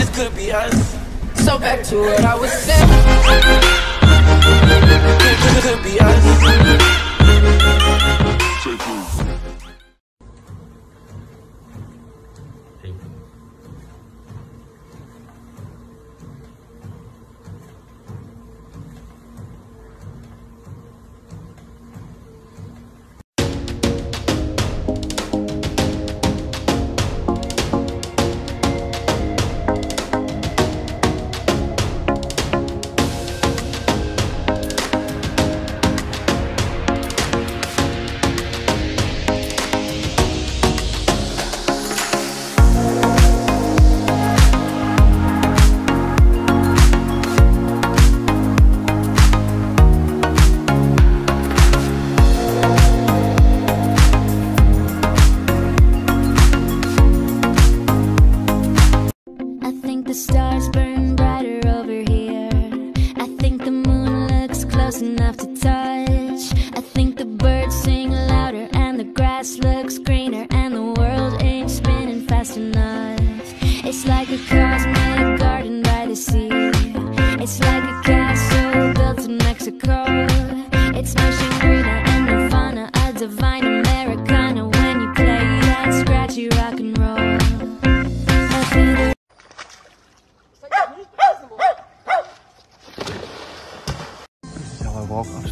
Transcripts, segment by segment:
this could be us. So back to what I was saying. This could be us. The stars burn brighter over here. I think the moon looks close enough to touch. I think the birds sing louder and the grass looks greener, and the world ain't spinning fast enough. It's like a cosmic garden by the sea. It's like a castle built in Mexico. It's mushing greener and nirvana, a divine Americana. When you play that scratchy rock and roll, walk upstairs.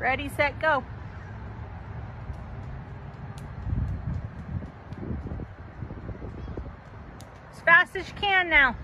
Ready, set, go. As fast as you can now.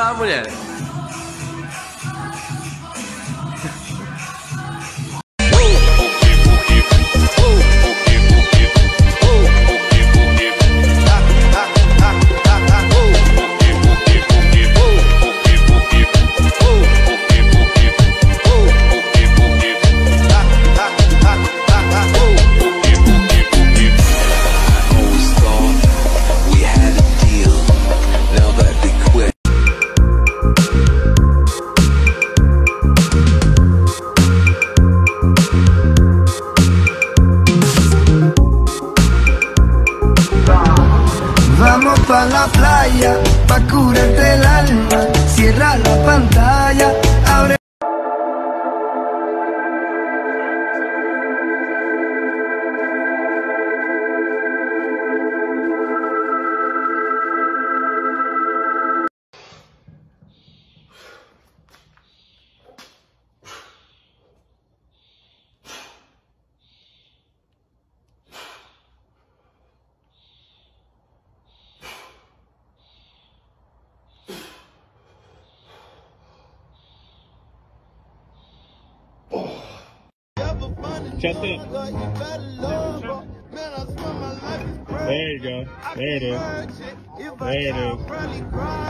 Ah, mulher. Vamos pa' la playa, pa' curarte el alma, cierra la pantalla, abre... Shut up. There you go. There it is. There it is.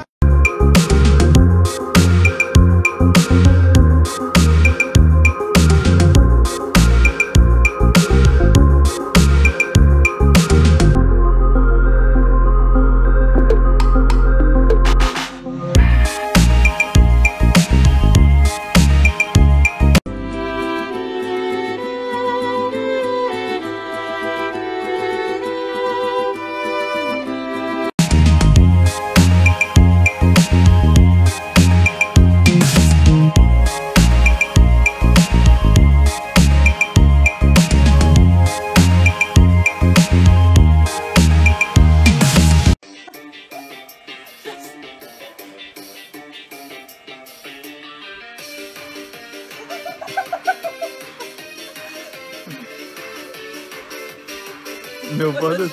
Meu bando.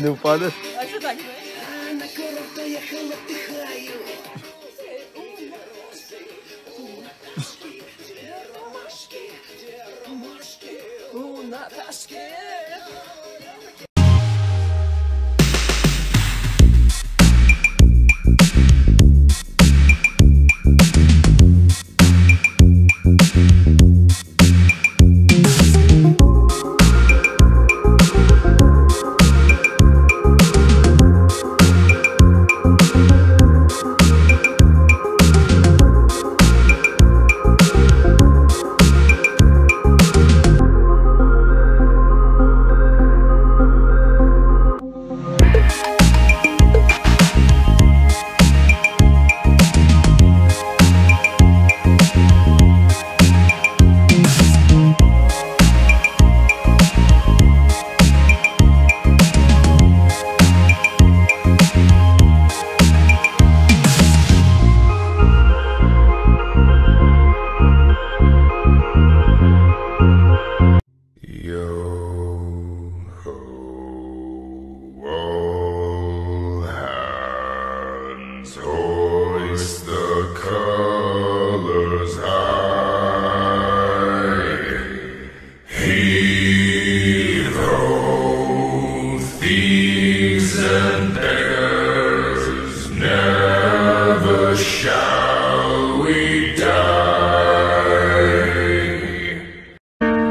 Не упадешь. А что так?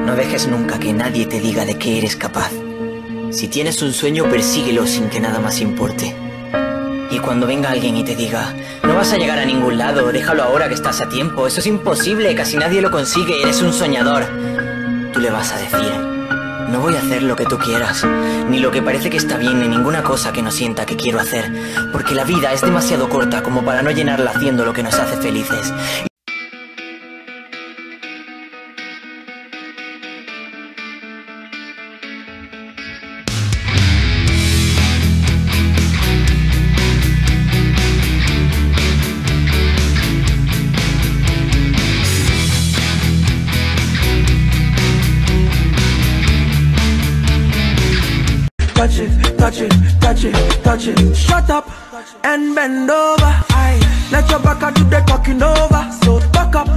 No dejes nunca que nadie te diga de qué eres capaz. Si tienes un sueño, persíguelo sin que nada más importe. Y cuando venga alguien y te diga, no vas a llegar a ningún lado, déjalo ahora que estás a tiempo, eso es imposible, casi nadie lo consigue, eres un soñador. Tú le vas a decir, no voy a hacer lo que tú quieras, ni lo que parece que está bien, ni ninguna cosa que no sienta que quiero hacer, porque la vida es demasiado corta como para no llenarla haciendo lo que nos hace felices. Touch it, touch it, touch it, touch it. Shut up and bend over. Aye. Let your back and do the talking over. So back up.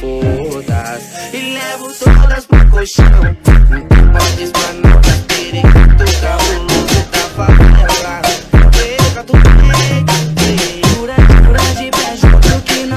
fodas e levo todas pro colchão. Então pode espanar pra terem que tocar o luto da favela. Pega tu bem, cura de pé, juro que não.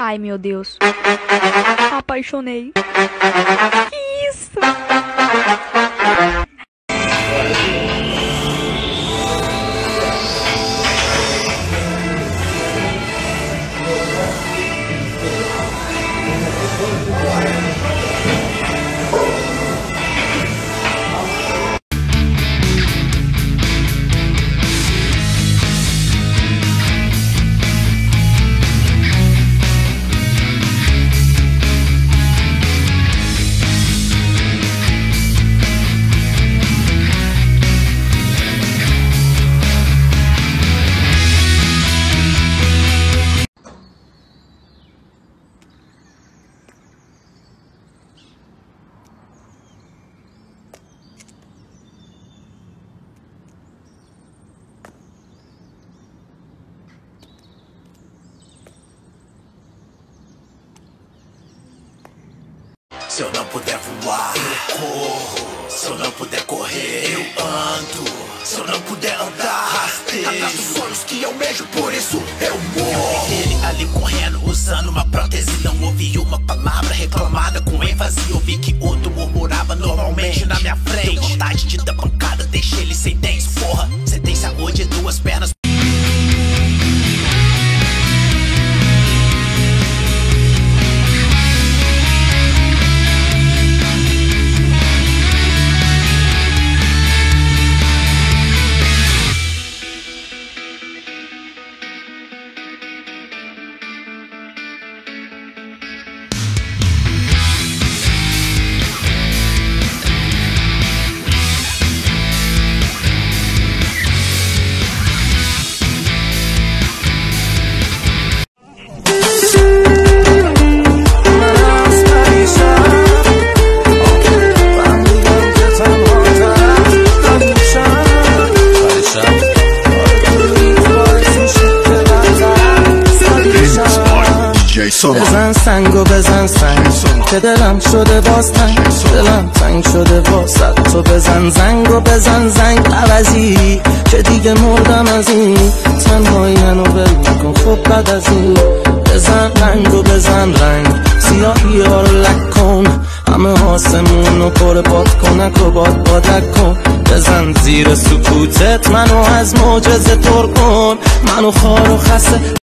Ai, meu Deus. Apaixonei. Que isso? Se eu não puder voar, eu corro. Se eu não puder correr, eu ando. Se eu não puder andar, rasteiro atrás dos sonhos que eu almejo, por isso eu morro. Eu vi ele ali correndo, usando uma prótese. Não ouvi uma palavra reclamada com ênfase. Eu vi que outro murmurava normalmente na minha frente. Deu vontade de dar pancada, deixei ele sem dentes. Porra, você tem saúde e duas pernas. بزن سنگو بزن سنگ که دلم شده باز تنگ، دلم تنگ شده واسه تو. بزن زنگو بزن زنگ عوضی که دیگه مردم از این تنهایی. منو ول کن خب بعد از این. بزن رنگو بزن رنگ سیاهی ها رو لک کن، همه آسمون رو پر باد کنک و باد بادک کن. بزن زیر سکوتت منو از معجزه تر کن، منو خار و خسته.